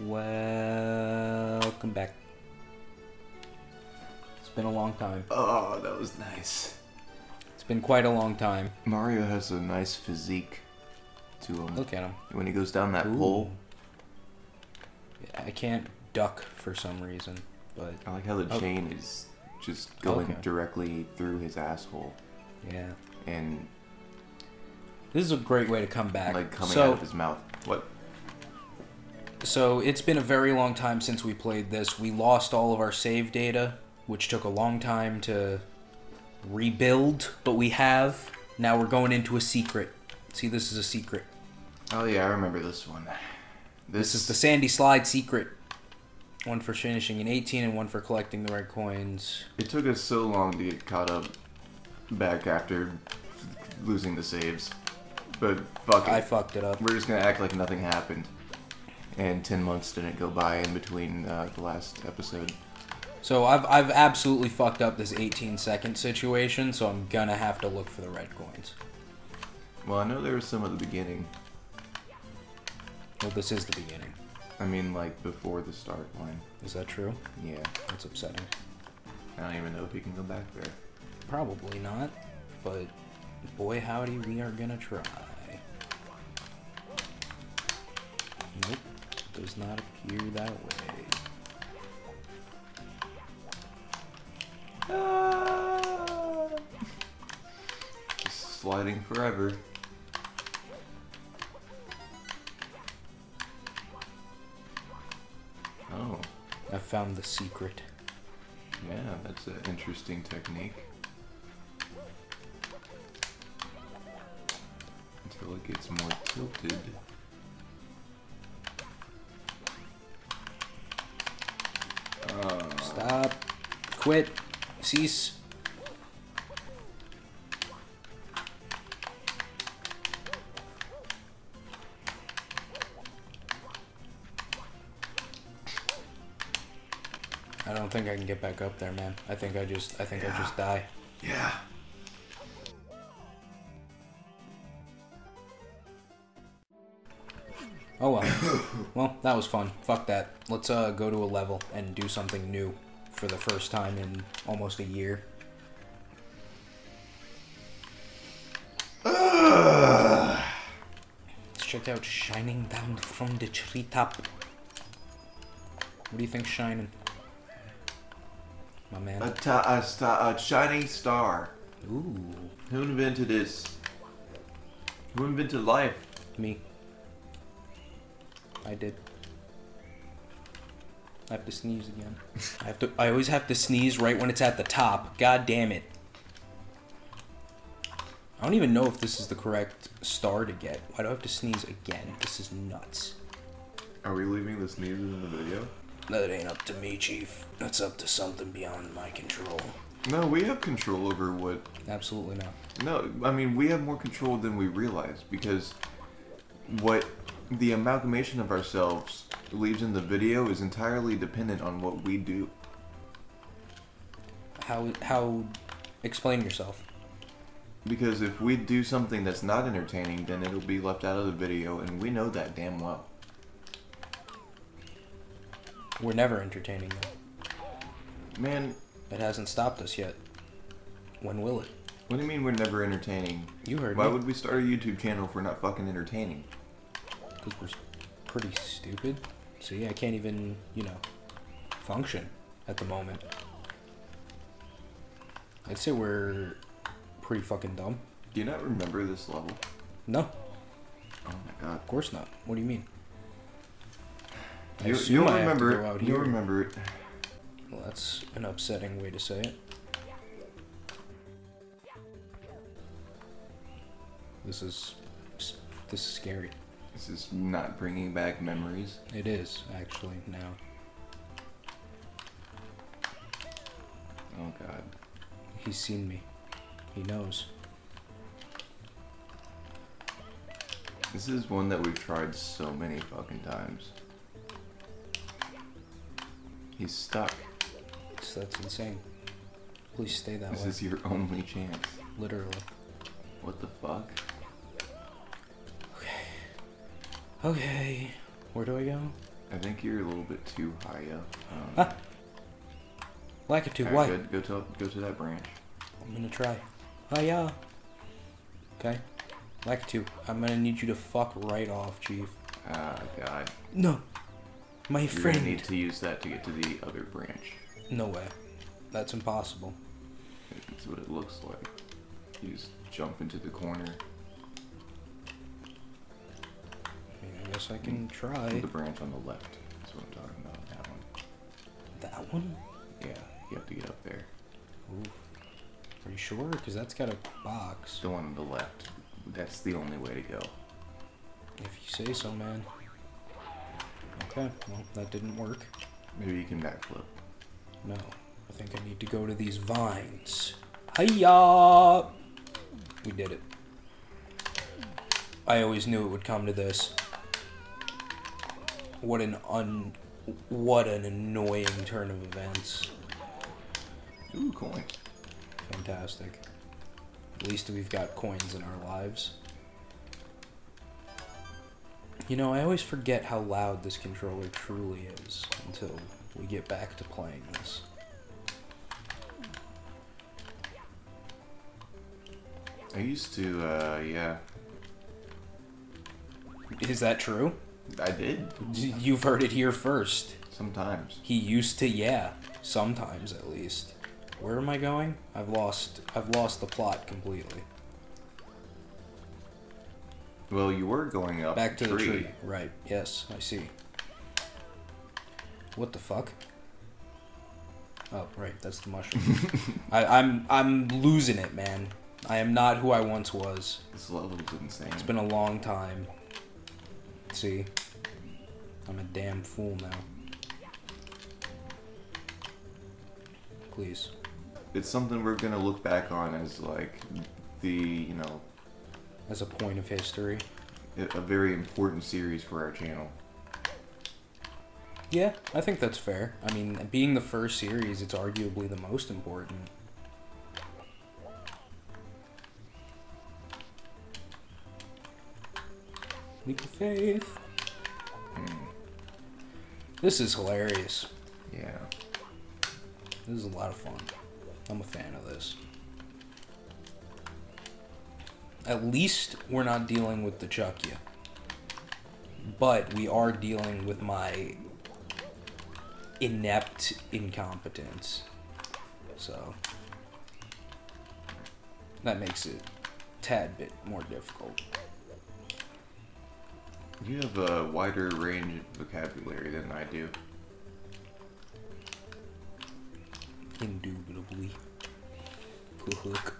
Welcome back. It's been a long time. Oh, that was nice. It's been quite a long time. Mario has a nice physique to him. Look at him. When he goes down that hole. I can't duck for some reason, but... I like how the chain is just going directly through his asshole. Yeah. And... this is a great way to come back. Like coming out of his mouth. What? So, it's been a very long time since we played this. We lost all of our save data, which took a long time to rebuild, but we have. Now we're going into a secret. See, this is a secret. Oh yeah, I remember this one. This is the Sandy Slide secret. One for finishing in 18 and one for collecting the red coins. It took us so long to get caught up back after losing the saves. But fuck it. I fucked it up. We're just gonna act like nothing happened. And 10 months didn't go by in between the last episode. So I've absolutely fucked up this 18-second situation, so I'm gonna have to look for the red coins. Well, I know there was some at the beginning. Well, this is the beginning. I mean, like, before the start line. Is that true? Yeah. That's upsetting. I don't even know if you can go back there. Probably not, but boy howdy, we are gonna try. Nope. Does not appear that way. Ah! Just sliding forever. Oh. I found the secret. Yeah, that's an interesting technique. Until it gets more tilted. Stop. Quit. Cease. I don't think I can get back up there, man. I think I just die. Yeah. Oh well. Well, that was fun. Fuck that. Let's go to a level and do something new for the first time in almost a year. Let's check out Shining Down From The Treetop. What do you think shining? My man. A shining star. Ooh. Who invented this? Who invented life? Me. I did. I have to sneeze again. I always have to sneeze right when it's at the top. God damn it. I don't even know if this is the correct star to get. Why do I have to sneeze again? This is nuts. Are we leaving the sneezes in the video? That ain't up to me, Chief. That's up to something beyond my control. No, we have control over what... Absolutely not. No, I mean, we have more control than we realize, because what... the amalgamation of ourselves leaves in the video is entirely dependent on what we do. How explain yourself? Because if we do something that's not entertaining, then it'll be left out of the video, and we know that damn well. We're never entertaining though. Man. It hasn't stopped us yet. When will it? What do you mean we're never entertaining? You heard me. Why would we start a YouTube channel if we're not fucking entertaining? We're pretty stupid. See, I can't even, you know, function at the moment. I'd say we're pretty fucking dumb. Do you not remember this level? No. Oh my god. Of course not. What do you mean? You'll remember it. You'll remember it. Well, that's an upsetting way to say it. This is scary. This is not bringing back memories. It is, actually, now. Oh, God. He's seen me. He knows. This is one that we've tried so many fucking times. He's stuck. That's insane. Please stay that way. This is your only chance. Literally. What the fuck? Okay, where do I go? I think you're a little bit too high up. Like it too white. Right, go to that branch. I'm gonna try. Hiya. Okay. Lakitu, I'm gonna need you to fuck right off, Chief. Ah, God. No, my friend. You're gonna need to use that to get to the other branch. No way. That's impossible. That's what it looks like. You just jump into the corner. I guess I can try. The branch on the left. That's what I'm talking about. That one. That one? Yeah, you have to get up there. Oof. Are you sure? Because that's got a box. The one on the left. That's the only way to go. If you say so, man. Okay, well, that didn't work. Maybe you can backflip. No. I think I need to go to these vines. Hiya! We did it. I always knew it would come to this. What an annoying turn of events. Ooh, coin. Fantastic. At least we've got coins in our lives. You know, I always forget how loud this controller truly is until we get back to playing this. I used to, yeah. Is that true? I did. You've heard it here first. Sometimes. He used to, yeah. Sometimes, at least. Where am I going? I've lost the plot completely. Well, you were going up back to the tree. Right. Yes, I see. What the fuck? Oh, right. That's the mushroom. I'm losing it, man. I am not who I once was. This level is insane. It's been a long time. See? I'm a damn fool now. Please. It's something we're gonna look back on as, like, the, you know... As a point of history. A very important series for our channel. Yeah, I think that's fair. I mean, being the first series, it's arguably the most important. League of Faith. This is hilarious. Yeah. This is a lot of fun. I'm a fan of this. At least we're not dealing with the Chuckya. But we are dealing with my inept incompetence. So that makes it a tad bit more difficult. You have a wider range of vocabulary than I do. Indubitably. Hook.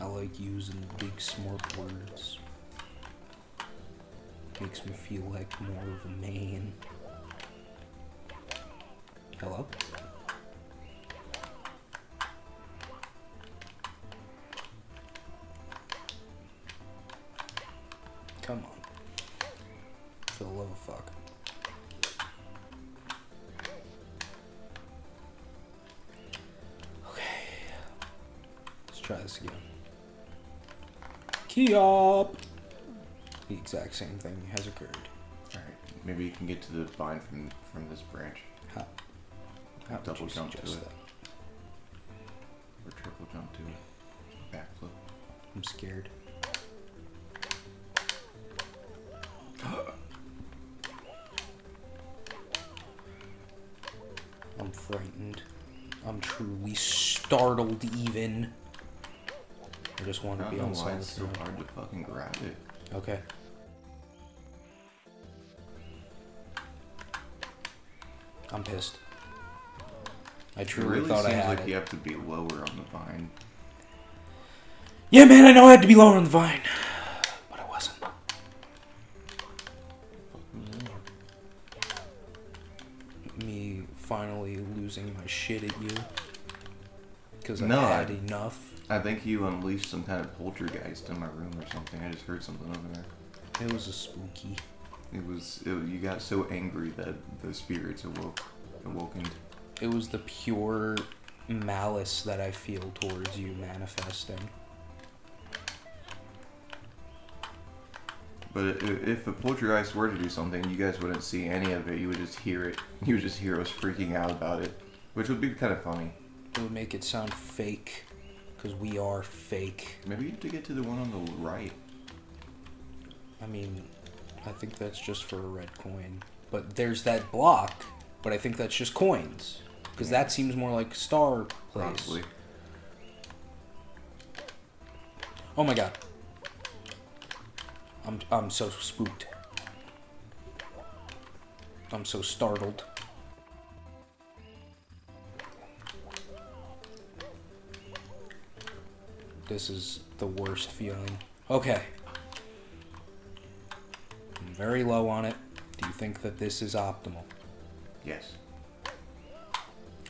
I like using big smart words. Makes me feel like more of a man. Hello? Come on. For the love of fuck. Okay. Let's try this again. Key up! The exact same thing has occurred. Alright, maybe you can get to the vine from this branch. How double would you jump to it. Or triple jump to it. Backflip. I'm scared. I'm frightened. I'm truly startled even. I just want to be on solid ground. It's so hard to fucking grab it. Okay. I'm pissed. I truly thought I had it. It really seems like you have to be lower on the vine. Yeah, man, I know I had to be lower on the vine. But I wasn't. Me finally losing my shit at you because I've had enough. I think you unleashed some kind of poltergeist in my room or something. I just heard something over there. It was a spooky. You got so angry that the spirits awokened. It was the pure malice that I feel towards you manifesting. But if the poultry ice were to do something, you guys wouldn't see any of it. You would just hear it. You would just hear us freaking out about it, which would be kind of funny. It would make it sound fake, because we are fake. Maybe you have to get to the one on the right. I mean, I think that's just for a red coin. But there's that block, but I think that's just coins, because that seems more like star place. Probably. Oh my god. I'm so spooked. I'm so startled. This is the worst feeling. Okay. I'm very low on it. Do you think that this is optimal? Yes.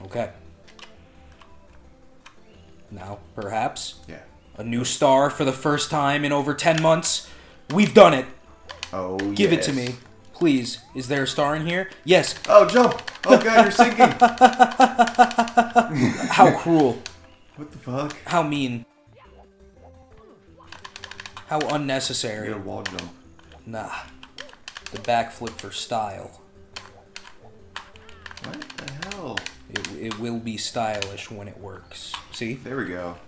Okay. Now, perhaps? Yeah. A new star for the first time in over 10 months. We've done it. Oh, give yes. it to me. Please. Is there a star in here? Yes. Oh, jump. Oh, God, you're sinking. How cruel. What the fuck? How mean. How unnecessary. Get a wall jump. Nah. The backflip for style. What the hell? It will be stylish when it works. See? There we go.